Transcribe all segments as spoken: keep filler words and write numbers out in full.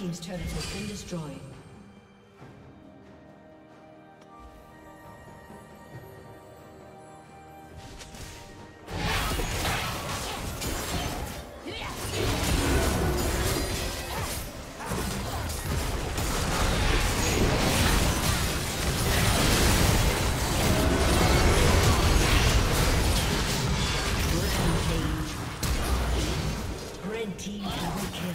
Team's turret has been destroyed. Red team double kill.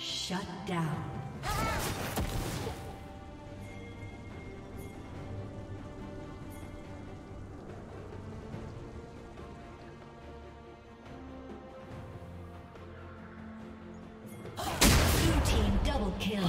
Shut down. Blue team double kill.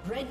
Red